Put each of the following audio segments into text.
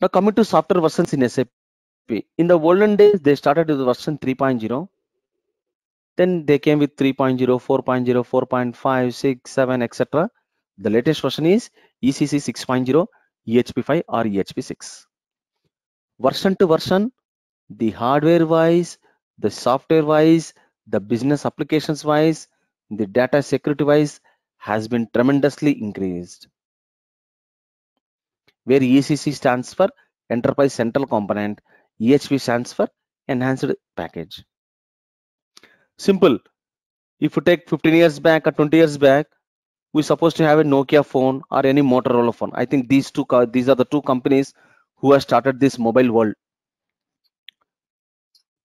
Now coming to software versions in SAP. In the olden days, they started with version 3.0. Then they came with 3.0, 4.0, 4.5, 6, 7, etc. The latest version is ECC 6.0, EHP 5 or EHP 6. Version to version, the hardware wise, the software wise, the business applications wise, the data security wise has been tremendously increased. Where ECC stands for Enterprise Central Component, EHP stands for Enhanced Package. Simple. If you take 15 years back or 20 years back, we're supposed to have a Nokia phone or any Motorola phone. I think these are the two companies who have started this mobile world.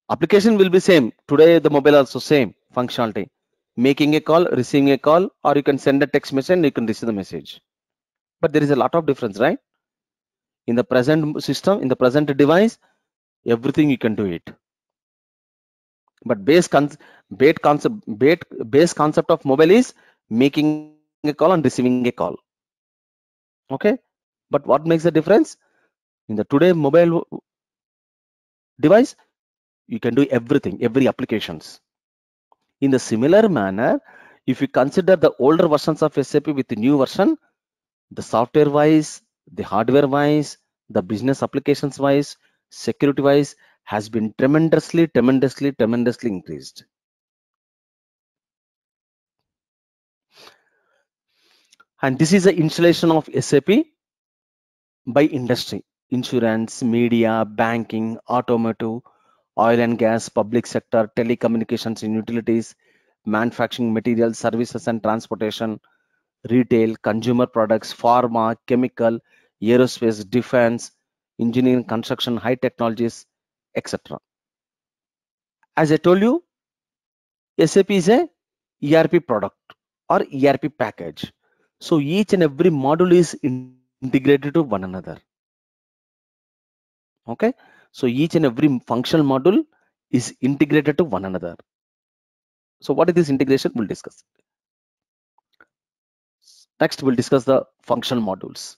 Application will be same. Today the mobile also same functionality. Making a call, receiving a call, or you can send a text message and you can receive the message. But there is a lot of difference, right? In the present system, in the present device, everything you can do it. But base concept of mobile is making a call and receiving a call. Okay, but what makes the difference? In the today mobile device, you can do everything, every applications. In the similar manner, if you consider the older versions of SAP with the new version, the software wise, the hardware wise, the business applications wise, security wise has been tremendously increased. And this is the installation of SAP by industry: insurance, media, banking, automotive, oil and gas, public sector, telecommunications and utilities, manufacturing, materials, services and transportation, retail, consumer products, pharma, chemical, aerospace, defense, engineering, construction, high technologies, etc. As I told you, SAP is a ERP product or ERP package. So each and every module is integrated to one another. Okay, so each and every functional module is integrated to one another. So what is this integration? We'll discuss. Next, we'll discuss the functional modules.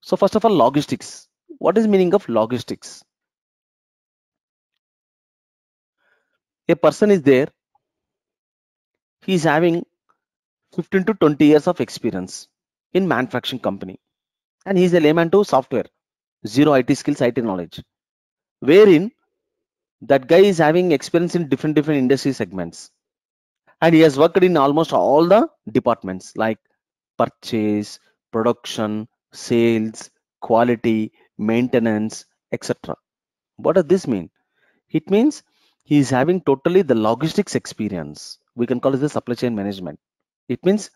So first of all, logistics. What is the meaning of logistics? A person is there, he is having 15 to 20 years of experience in manufacturing company, and he is a layman to software, zero IT skills, IT knowledge, wherein that guy is having experience in different industry segments, and he has worked in almost all the departments like purchase, production, sales, quality, maintenance, etc. What does this mean? It means he is having totally the logistics experience. We can call it the supply chain management. It means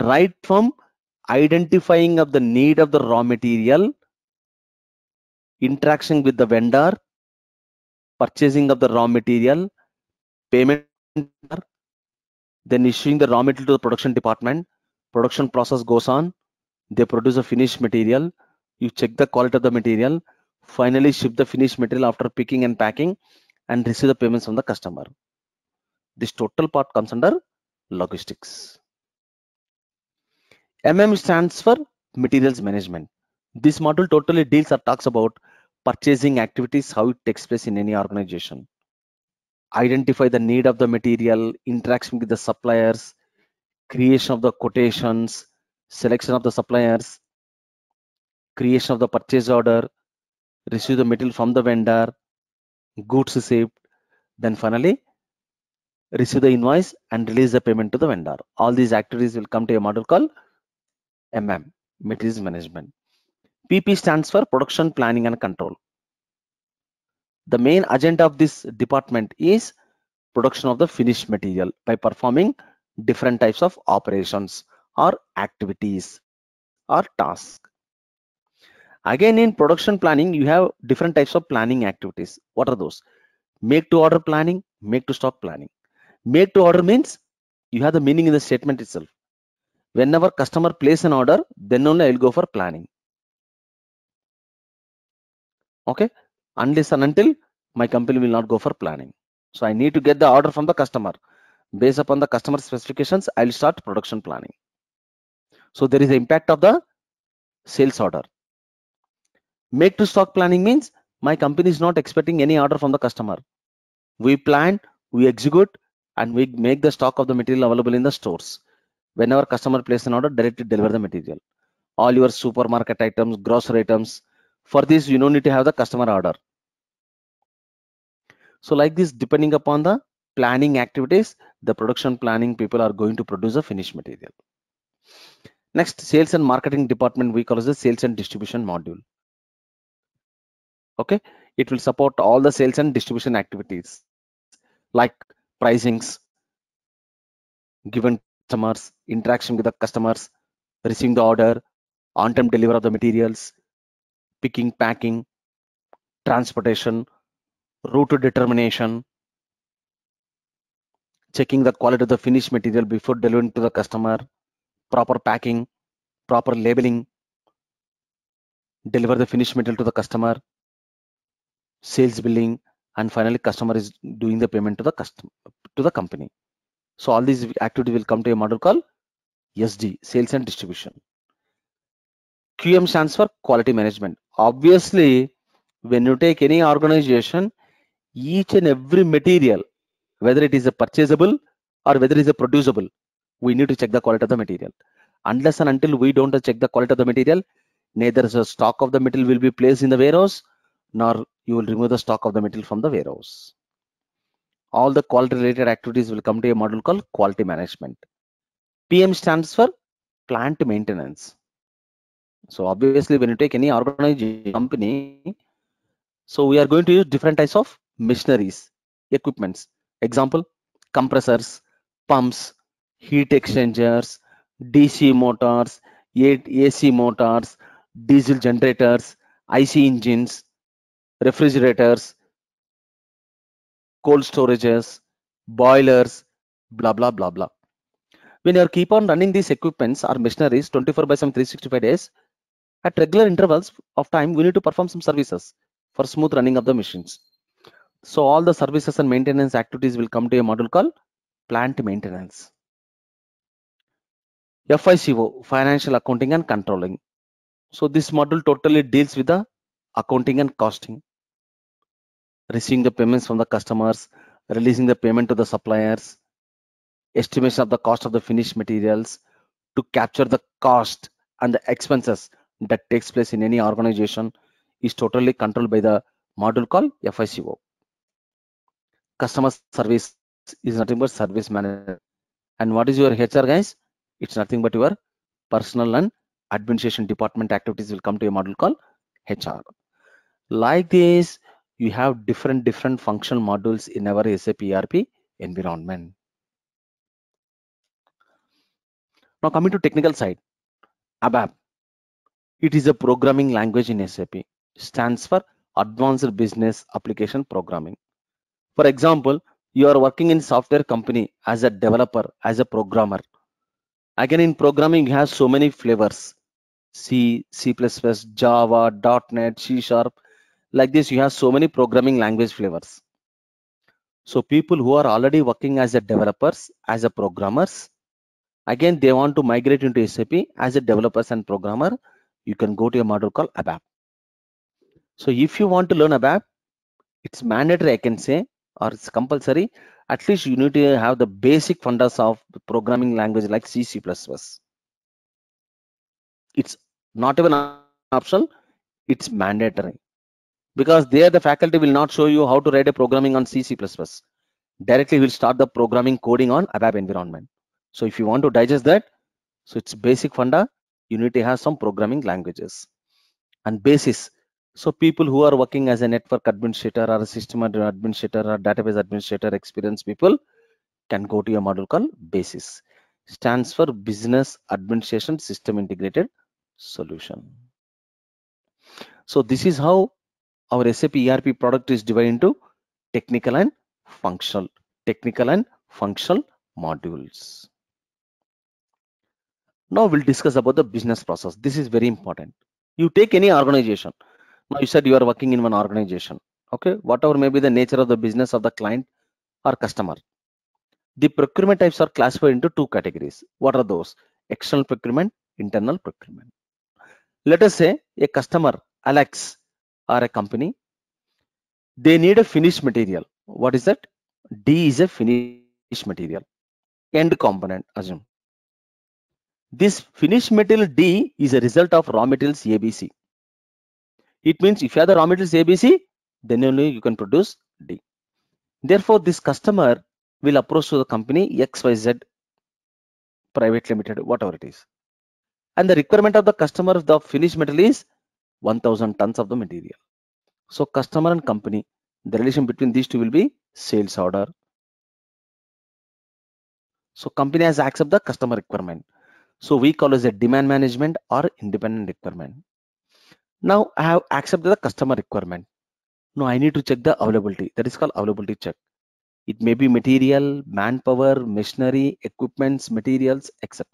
right from identifying of the need of the raw material, interaction with the vendor, purchasing of the raw material, payment, then issuing the raw material to the production department, production process goes on, they produce a finished material, you check the quality of the material, finally ship the finished material after picking and packing, and receive the payments from the customer. This total part comes under logistics. MM stands for materials management. This module totally deals or talks about purchasing activities, how it takes place in any organization. Identify the need of the material, interaction with the suppliers, creation of the quotations, selection of the suppliers, creation of the purchase order, receive the material from the vendor, goods received, then finally receive the invoice and release the payment to the vendor. All these activities will come to a module called MM, materials management. PP stands for production planning and control. The main agenda of this department is production of the finished material by performing different types of operations or activities or tasks. Again, in production planning, you have different types of planning activities. What are those? Make to order planning, make to stock planning. Make to order means you have the meaning in the statement itself. Whenever customer places an order, then only I will go for planning. Okay, unless and until my company will not go for planning. So I need to get the order from the customer. Based upon the customer specifications, I will start production planning. So there is the impact of the sales order. Make to stock planning means my company is not expecting any order from the customer. We plan, we execute, and we make the stock of the material available in the stores. Whenever customer places an order, directly deliver the material. All your supermarket items, grocery items, for this you don't need to have the customer order. So like this, depending upon the planning activities, the production planning people are going to produce a finished material. Next, sales and marketing department, we call it the sales and distribution module. Okay, it will support all the sales and distribution activities like pricings, given customers, interaction with the customers, receiving the order, on-time delivery of the materials, picking, packing, transportation, route determination, checking the quality of the finished material before delivering to the customer, proper packing, proper labeling, deliver the finished material to the customer, sales billing, and finally customer is doing the payment to the customer, to the company. So all these activity will come to a module called SD, sales and distribution. QM stands for quality management. Obviously, when you take any organization, each and every material, whether it is a purchasable or whether it is a producible, we need to check the quality of the material. Unless and until we don't check the quality of the material, neither the stock of the material will be placed in the warehouse, nor you will remove the stock of the material from the warehouse. All the quality related activities will come to a module called quality management. PM stands for plant maintenance. So obviously, when you take any organization company, so we are going to use different types of machineries, equipments. Example, compressors, pumps, heat exchangers, DC motors, AC motors, diesel generators, IC engines, refrigerators, cold storages, boilers, blah blah blah blah. When you keep on running these equipments or machineries 24/7 365 days at regular intervals of time, we need to perform some services for smooth running of the machines. So all the services and maintenance activities will come to a module called plant maintenance. FICO, financial accounting and controlling. So this module totally deals with the accounting and costing, receiving the payments from the customers, releasing the payment to the suppliers, estimation of the cost of the finished materials to capture the cost and the expenses that takes place in any organization is totally controlled by the module called FICO. Customer service is nothing but service manager. And what is your HR, guys? It's nothing but your personal and administration department activities will come to a module called HR. Like this, you have different functional modules in our SAP ERP environment. Now coming to technical side, ABAP. It is a programming language in SAP. It stands for Advanced Business Application Programming. For example, you are working in software company as a developer, as a programmer. Again, in programming, you have so many flavors. C, C++, Java, .NET, C#. Like this, you have so many programming language flavors. So people who are already working as a developers, as a programmers, again, they want to migrate into SAP as a developers and programmer, you can go to a module called ABAP. So if you want to learn ABAP, it's mandatory, I can say, or it's compulsory. At least you need to have the basic fundas of the programming language like C, C++. It's not even optional, it's mandatory. Because there the faculty will not show you how to write a programming on C, C++. Directly will start the programming coding on ABAP environment. So if you want to digest that, so it's basic funda, you need to have some programming languages. And BASIS. So people who are working as a network administrator or a system administrator or database administrator, experienced people can go to a module called BASIS. Stands for Business Administration System Integrated Solution. So this is how our SAP ERP product is divided into technical and functional modules. Now we'll discuss about the business process. This is very important. You take any organization. Now you said you are working in one organization, okay, whatever may be the nature of the business of the client or customer. The procurement types are classified into two categories. What are those? External procurement, internal procurement. Let us say a customer Alex are a company. They need a finished material. What is that? D is a finished material, end component. Assume this finished material D is a result of raw materials ABC. It means if you have the raw materials ABC, then only you can produce D. Therefore, this customer will approach to the company XYZ Private Limited, whatever it is, and the requirement of the customer of the finished material is 1,000 tons of the material. So, customer and company, the relation between these two will be sales order. So, company has accept the customer requirement. So, we call as a demand management or independent requirement. Now, I have accepted the customer requirement. Now, I need to check the availability. That is called availability check. It may be material, manpower, machinery, equipments, materials, etc.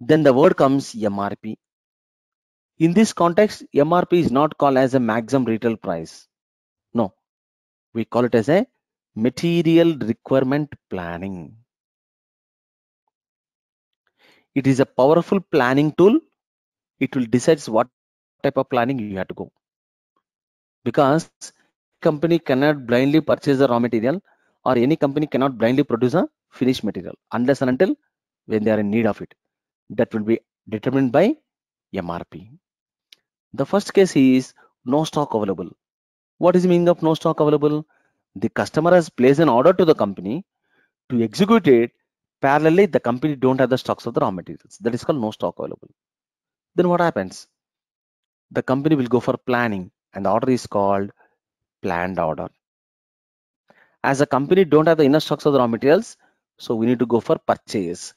Then the word comes MRP. In this context, MRP is not called as a maximum retail price. No, we call it as a material requirement planning. It is a powerful planning tool. It will decide what type of planning you have to go, because company cannot blindly purchase the raw material, or any company cannot blindly produce a finished material unless and until when they are in need of it. That will be determined by MRP. The first case is no stock available. What is the meaning of no stock available? The customer has placed an order to the company to execute it. Parallelly, the company don't have the stocks of the raw materials. That is called no stock available. Then what happens? The company will go for planning, and the order is called planned order. As a company don't have the inner stocks of the raw materials, so we need to go for purchase.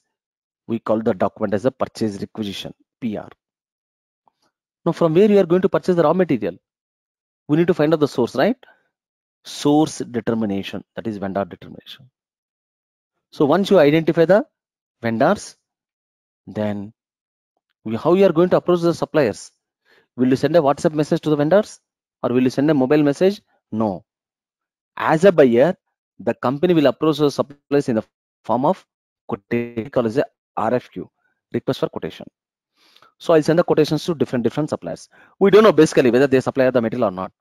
We call the document as a purchase requisition, PR. Now, from where you are going to purchase the raw material? We need to find out the source, right? Source determination, that is vendor determination. So once you identify the vendors, then how you are going to approach the suppliers? Will you send a WhatsApp message to the vendors, or will you send a mobile message? No. As a buyer, the company will approach the suppliers in the form of quotation, called as a RFQ, request for quotation. So I'll send the quotations to different suppliers. We don't know basically whether they supply the material or not.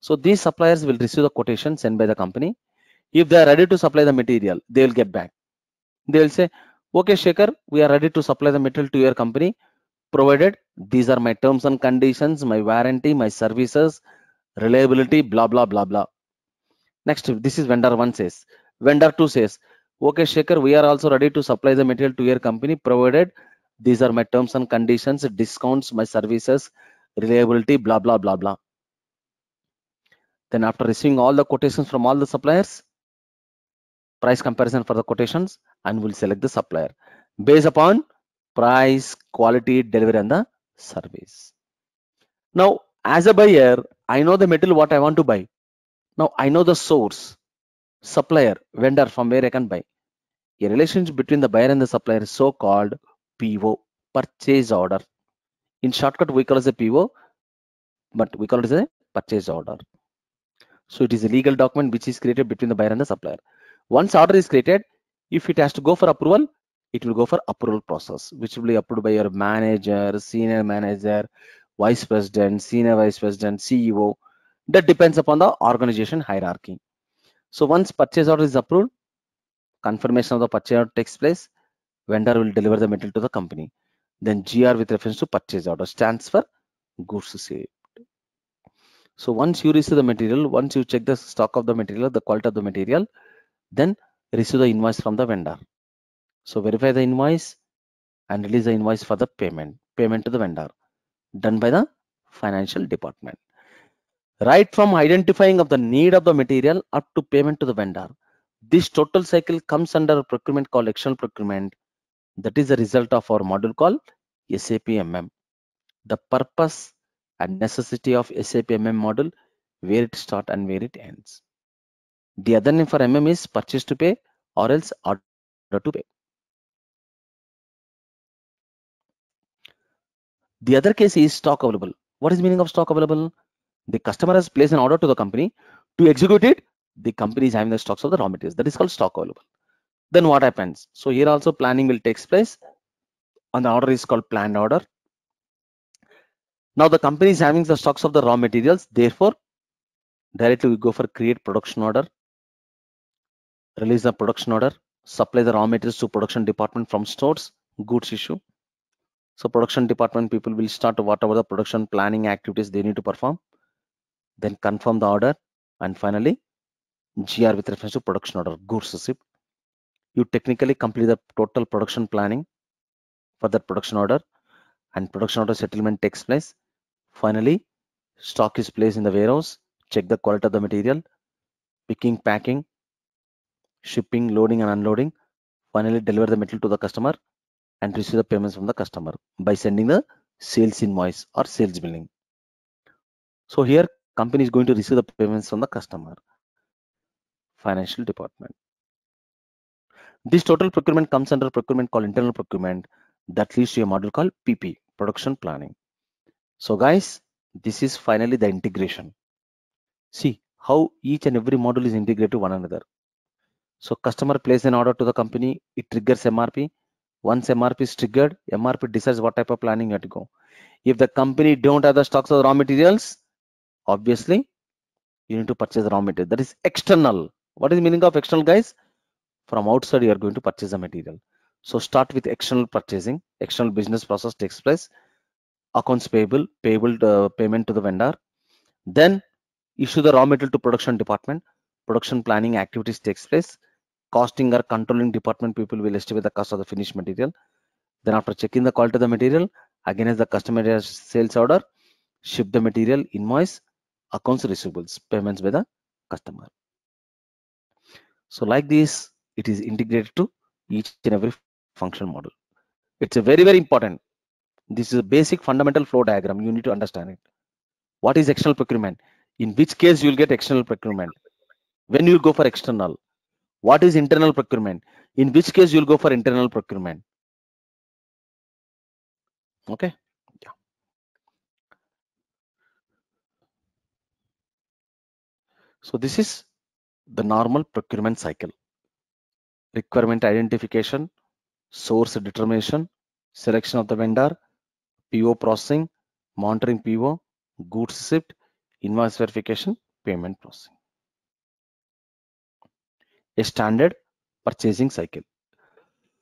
So these suppliers will receive the quotation sent by the company. If they are ready to supply the material, they will get back. They will say, okay Shekhar, we are ready to supply the material to your company, provided these are my terms and conditions, my warranty, my services, reliability, blah blah blah blah. Next, this is vendor 1 says. Vendor 2 says, okay Shekhar, we are also ready to supply the material to your company, provided these are my terms and conditions, discounts, my services, reliability, blah blah blah blah. Then after receiving all the quotations from all the suppliers, price comparison for the quotations, and we'll select the supplier based upon price, quality, delivery, and the service. Now, as a buyer, I know the material what I want to buy. Now, I know the source, supplier, vendor from where I can buy. A relationship between the buyer and the supplier is so called PO, purchase order. In shortcut, we call it a PO, but we call it a purchase order. So it is a legal document which is created between the buyer and the supplier. Once order is created, if it has to go for approval, it will go for approval process, which will be approved by your manager, senior manager, vice president, senior vice president, CEO. That depends upon the organization hierarchy. So once purchase order is approved, confirmation of the purchase order takes place, vendor will deliver the material to the company. Then GR with reference to purchase order stands for goods saved. So once you receive the material, once you check the stock of the material, the quality of the material, then receive the invoice from the vendor. So verify the invoice and release the invoice for the payment to the vendor, done by the financial department. Right from identifying of the need of the material up to payment to the vendor, this total cycle comes under procurement called external procurement. That is the result of our module called SAP MM. The purpose and necessity of SAP MM module, where it starts and where it ends. The other name for MM is purchase to pay, or else order to pay. The other case is stock available. What is the meaning of stock available? The customer has placed an order to the company. To execute it, the company is having the stocks of the raw materials. That is called stock available. Then what happens? So here also planning will take place, and the order is called planned order. Now the company is having the stocks of the raw materials, therefore directly we go for create production order, release the production order, supply the raw materials to production department from stores, goods issue. So production department people will start whatever the production planning activities they need to perform, then confirm the order, and finally GR with reference to production order, goods receipt. You technically complete the total production planning for that production order, and production order settlement takes place. Finally, stock is placed in the warehouse, check the quality of the material, picking, packing, shipping, loading and unloading, finally deliver the material to the customer and receive the payments from the customer by sending the sales invoice or sales billing. So here company is going to receive the payments from the customer, financial department. This total procurement comes under procurement called internal procurement. That leads to a module called PP, production planning. So guys, this is finally the integration. See how each and every module is integrated to one another. So customer places an order to the company, it triggers MRP. Once MRP is triggered, MRP decides what type of planning you have to go. If the company don't have the stocks of the raw materials, obviously you need to purchase the raw material. That is external. What is the meaning of external, guys? From outside you are going to purchase the material. So start with external purchasing. External business process takes place. Accounts payable, payment to the vendor. Then issue the raw material to production department. Production planning activities takes place. Costing or controlling department people will estimate the cost of the finished material. Then after checking the quality of the material, again as the customer sales order, ship the material, invoice, accounts receivables, payments by the customer. So like this, it is integrated to each and every functional model. It's a very, very important. This is a basic fundamental flow diagram. You need to understand it. What is external procurement? In which case you will get external procurement? When you go for external? What is internal procurement? In which case you'll go for internal procurement? Okay. Yeah. So this is the normal procurement cycle. Requirement identification, source determination, selection of the vendor, PO processing, monitoring PO, goods receipt, invoice verification, payment processing. A standard purchasing cycle.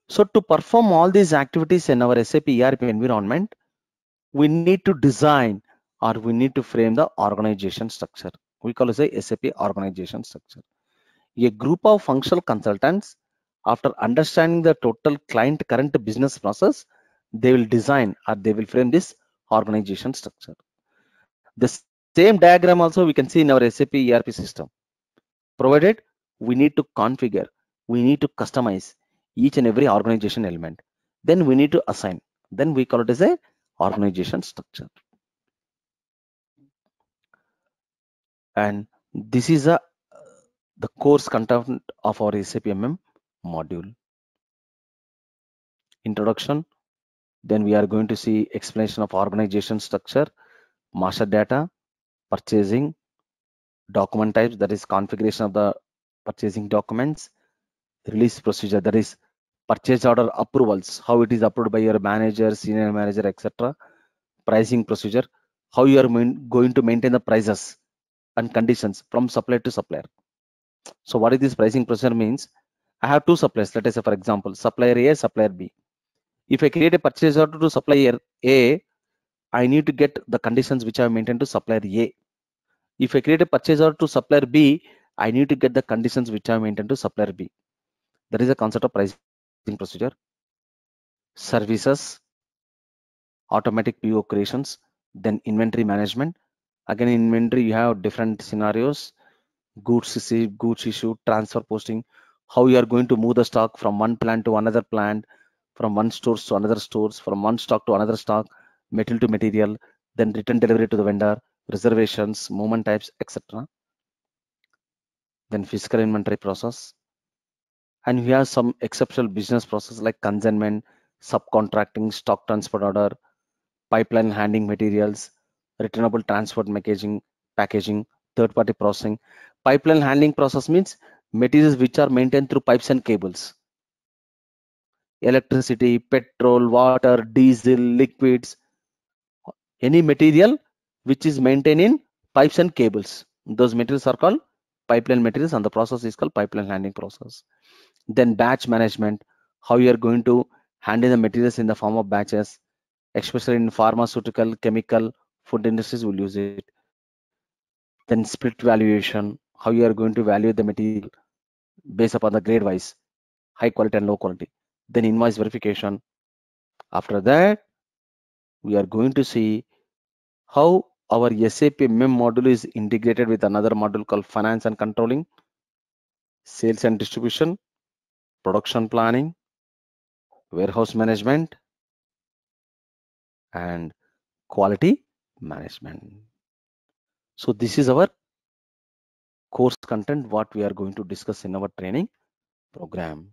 So to perform all these activities in our SAP ERP environment, we need to design or we need to frame the organization structure. We call it a SAP organization structure. A group of functional consultants, after understanding the total client current business process, they will design or they will frame this organization structure. The same diagram also we can see in our SAP ERP system, provided we need to configure, we need to customize each and every organization element, then we need to assign, then we call it as a organization structure. And this is the course content of our SAP MM module. Introduction, then we are going to see explanation of organization structure, master data, purchasing, document types, that is configuration of the purchasing documents, release procedure, that is purchase order approvals, how it is approved by your manager, senior manager, etc. Pricing procedure, how you are going to maintain the prices and conditions from supplier to supplier. So what is this pricing procedure means? I have two suppliers, let us say for example supplier A, supplier B. If I create a purchase order to supplier A, I need to get the conditions which I have maintained to supplier A. If I create a purchase order to supplier B, I need to get the conditions which I maintained to supplier B. That is the concept of pricing procedure. Services, automatic PO creations, then inventory management. Again, in inventory, you have different scenarios, goods receipt, goods issue, transfer posting, how you are going to move the stock from one plant to another plant, from one stores to another stores, from one stock to another stock, material to material, then return delivery to the vendor, reservations, movement types, etc. Then physical inventory process, and we have some exceptional business process like consignment, subcontracting, stock transport order, pipeline handling materials, returnable transport packaging, third-party processing. Pipeline handling process means materials which are maintained through pipes and cables, electricity, petrol, water, diesel, liquids, any material which is maintained in pipes and cables. Those materials are called pipeline materials, and the process is called pipeline handling process. Then batch management, how you are going to handle the materials in the form of batches, especially in pharmaceutical, chemical, food industries will use it. Then split valuation, how you are going to value the material based upon the grade wise, high quality and low quality. Then invoice verification. After that, we are going to see how our SAP MM module is integrated with another module called finance and controlling, sales and distribution, production planning, warehouse management, and quality management. So this is our course content, what we are going to discuss in our training program.